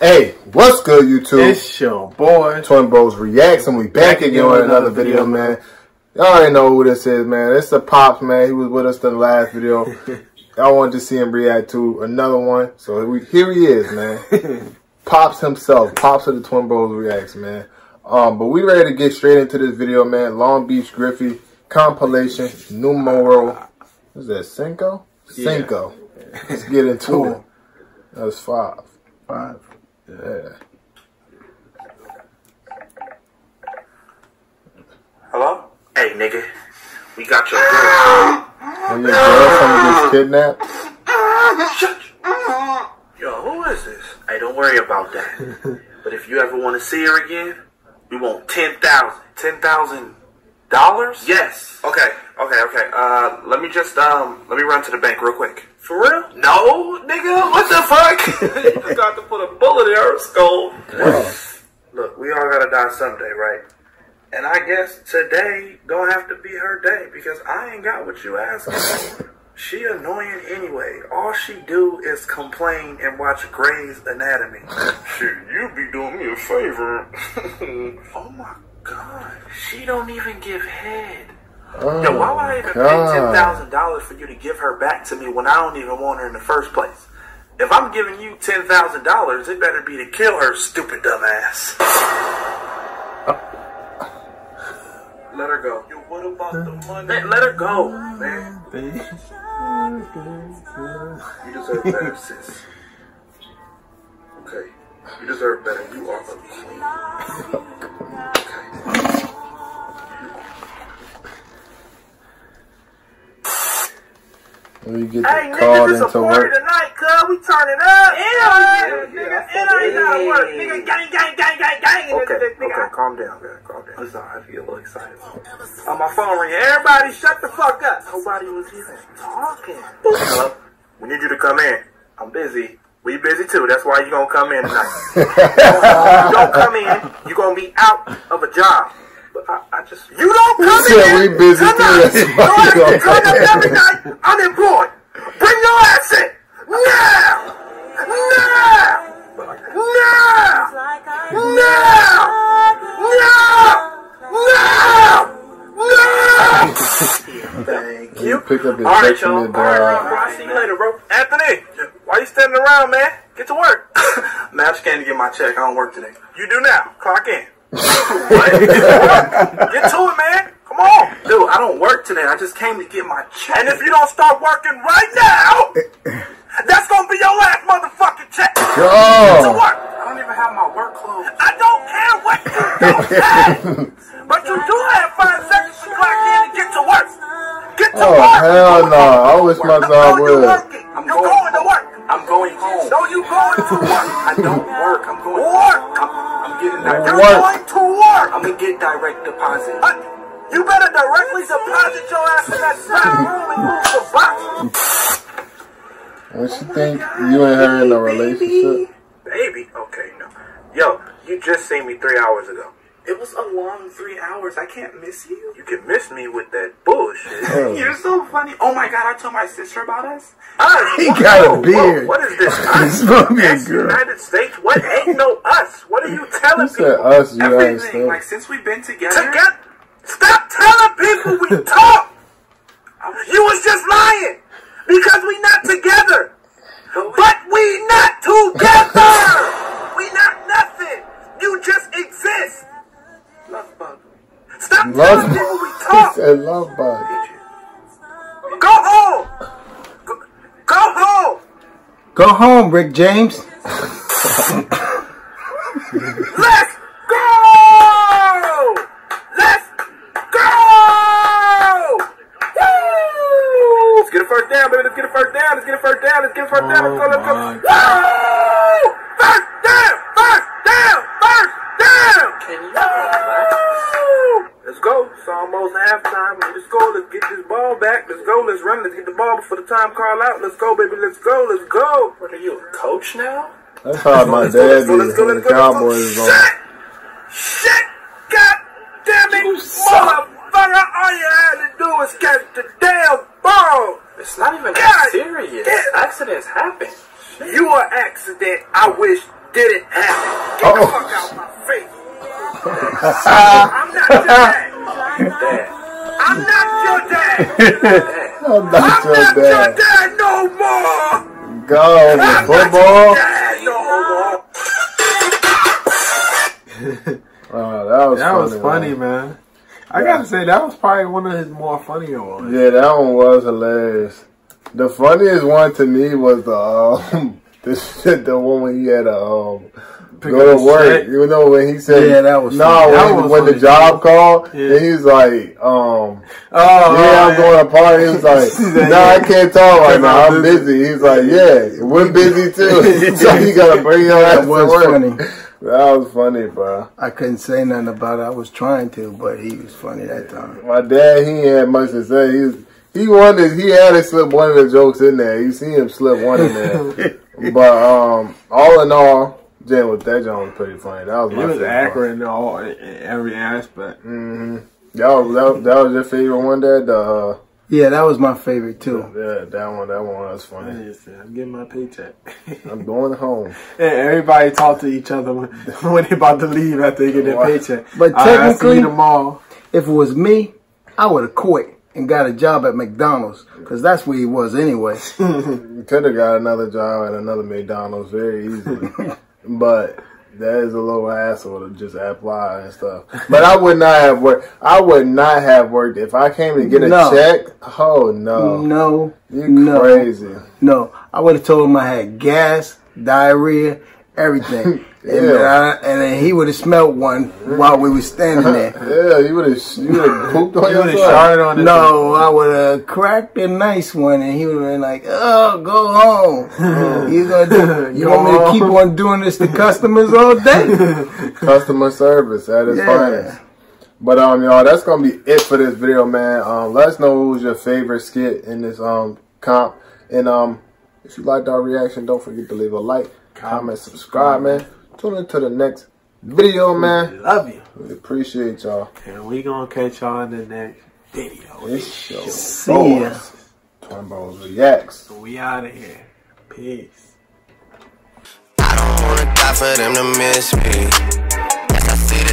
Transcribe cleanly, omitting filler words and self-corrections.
Hey, what's good, YouTube? It's your boy, Twin Bros Reacts, and we back again with another video, man. Y'all already know who this is, man. It's the Pops, man. He was with us in the last video. I wanted to see him react to another one, so here he is, man. Pops himself. Pops of the Twin Bros Reacts, man. But we ready to get straight into this video, man. Long Beach Griffy compilation, numero. What's that, cinco? Yeah. Cinco. Let's get into it. That's five. Five. Yeah. Hello? Hey, nigga. We got your girl. And your girl coming to get kidnapped? Yo, who is this? Hey, don't worry about that. But if you ever want to see her again, we want $10,000. $10,000? Yes. Okay. Let me run to the bank real quick. For real? No, nigga. What the fuck? You just got to put a bullet in her skull. Wow. Look, we all gotta die someday, right? And I guess today don't have to be her day because I ain't got what you asking. She annoying anyway. All she do is complain and watch Grey's Anatomy. Shit, you be doing me a favor. Oh my God, she don't even give head. Oh, yo, why would I even pay $10,000 for you to give her back to me when I don't even want her in the first place? If I'm giving you $10,000, it better be to kill her, stupid dumbass. Let her go. Yo, what about the money? Man, let her go, man. You deserve better, sis. Okay. You deserve better. You are a queen. You get hey, nigga, this a party tonight, cuz. We turn it up. It ain't work. Nigga, gang. Okay, calm down. I'm sorry, I feel a little excited. On my phone ring. Everybody shut the fuck up. Nobody was even talking. Hello? We need you to come in. I'm busy. We busy too. That's why you gonna come in tonight. You don't come in, you gonna be out of a job. I just... You don't come in! We busy tonight! You turn up every night unemployed! Bring your ass in! Now! Thank you. Alright, y'all. Alright, see you later, bro. Anthony! Why you standing around, man? Get to work. Man, I just came to get my check. I don't work today. You do now. Clock in. What? Get to it, man. Come on. Dude, I don't work today. I just came to get my check. And if you don't start working right now, that's going to be your last motherfucking check. Get to work. I don't even have my work clothes. I don't care what you don't have. But you do have 5 seconds to clock in and get to work. Get to work. Hell no. I wish my job would. You're going to work. I'm going home. No, you going to work. I don't work. I'm going to work. I'm going to get direct deposit. You better directly deposit your ass in that side room and move the box. Don't you think you and her in a relationship? Baby? Okay, no. Yo, you just seen me 3 hours ago. It was a long 3 hours. I can't miss you. You can miss me with that bullshit. You're so funny. Oh my God, I told my sister about us. He got a beard. What is this? Us? This United States? What? Ain't no us. What are you telling people? Us, you everything. Like since we've been together. Stop telling people we talk. You was just lying because we not together. But we not together. We not nothing. You just exist. Love bug. Stop telling people we talk. He said love bug. Go home. Go home. Go home, Rick James. Let's go. Let's go. Woo! Let's get a first down, baby. Let's get a first down. Let's get a first down. Let's get a first down. Let's go. Let's go. Woo! First down. First down. First down. Can you? Let's go. It's almost halftime. Let's go. Let's get this ball back. Let's go. Let's run. Let's get the ball before the time call out. Let's go, baby. Let's go. Let's go. What are you, a coach now? That's how my dad is when the Cowboys are. Shit! Shit! God damn it! Motherfucker! All you had to do was catch the damn ball. It's not even serious. Accidents happen. You are an accident. I wish Get it out. Get the fuck out my face. I'm not your dad. I'm not your dad. I'm not your dad no more. Go, football. Wow, that was funny, man. I gotta say, that was probably one of his more funnier ones. Yeah, that one was hilarious. The funniest one to me was the one when he had to go to work. You know, when he said, yeah, that was when the job called, and he was like, I'm going to party. He was like, I can't talk right now. I'm busy. He's like, yeah, we're busy too. So you gotta bring your ass to work. Funny. That was funny, bro. I couldn't say nothing about it. I was trying to, but he was funny that time. My dad, he had much to say. He had to slip one of the jokes in there. You see him slip one in there. But all in all, that joke was pretty funny. That was my favorite. It was accurate in every aspect. Mm-hmm. That was your favorite one, Dad? Yeah, that was my favorite too. Yeah, that one was funny. Yes, I'm getting my paycheck. I'm going home. Yeah, everybody talk to each other when they about to leave after they get their paycheck. But technically, if it was me, I would have quit and got a job at McDonald's, because that's where he was anyway. You could have got another job at another McDonald's very easily, but that is a little asshole to just apply and stuff. But I would not have worked. I would not have worked if I came to get a check. Oh no, no, you're crazy. No, I would have told him I had gas, diarrhea, everything, and then he would have smelled one while we were standing there. Yeah, you would have pooped on yourself. You would have sharted on it. No, I would have cracked a nice one, and he would have been like, "Oh, go home." You want me to keep on doing this to customers all day? Customer service at its finest. But y'all, that's gonna be it for this video, man. Let us know what was your favorite skit in this comp, and if you liked our reaction, don't forget to leave a like, comment, subscribe, man. Tune in to the next video, man. We love you. We appreciate y'all. And we gonna catch y'all in the next video. It's your boys. Twin Bros Reacts. We out of here. Peace. I don't wanna die for them to miss me.